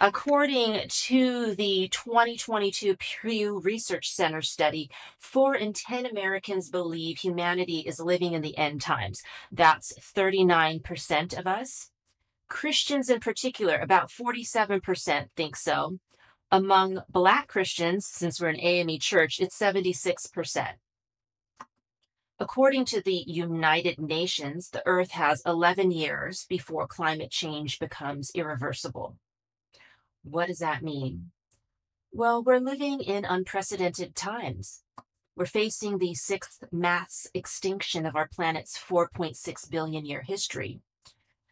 According to the 2022 Pew Research Center study, 4 in 10 Americans believe humanity is living in the end times. That's 39% of us. Christians in particular, about 47% think so. Among Black Christians, since we're an AME church, it's 76%. According to the United Nations, the Earth has 11 years before climate change becomes irreversible. What does that mean? Well, we're living in unprecedented times. We're facing the 6th mass extinction of our planet's 4.6 billion year history.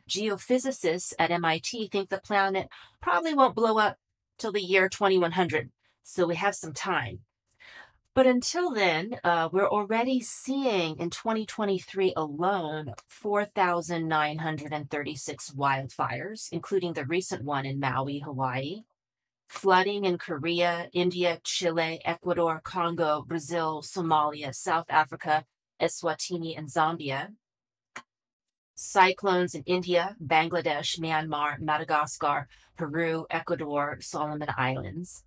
Geophysicists at MIT think the planet probably won't blow up till the year 2100, so we have some time. But until then, we're already seeing in 2023 alone 4,936 wildfires, including the recent one in Maui, Hawaii. Flooding in Korea, India, Chile, Ecuador, Congo, Brazil, Somalia, South Africa, Eswatini, and Zambia. Cyclones in India, Bangladesh, Myanmar, Madagascar, Peru, Ecuador, Solomon Islands.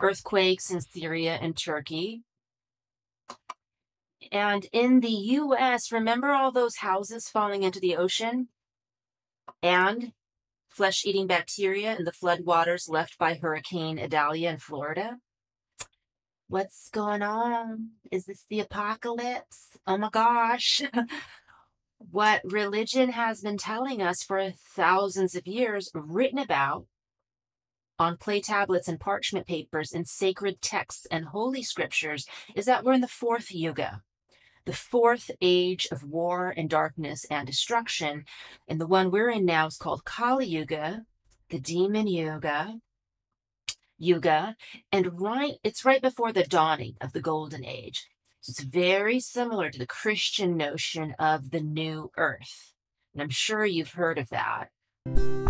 Earthquakes in Syria and Turkey. And in the U.S., remember all those houses falling into the ocean? And flesh-eating bacteria in the floodwaters left by Hurricane Idalia in Florida? What's going on? Is this the apocalypse? Oh my gosh. What religion has been telling us for thousands of years, written about, on clay tablets and parchment papers and sacred texts and holy scriptures, is that we're in the 4th Yuga, the 4th age of war and darkness and destruction. And the one we're in now is called Kali Yuga, the demon Yuga, and it's right before the dawning of the golden age. So it's very similar to the Christian notion of the new earth. And I'm sure you've heard of that.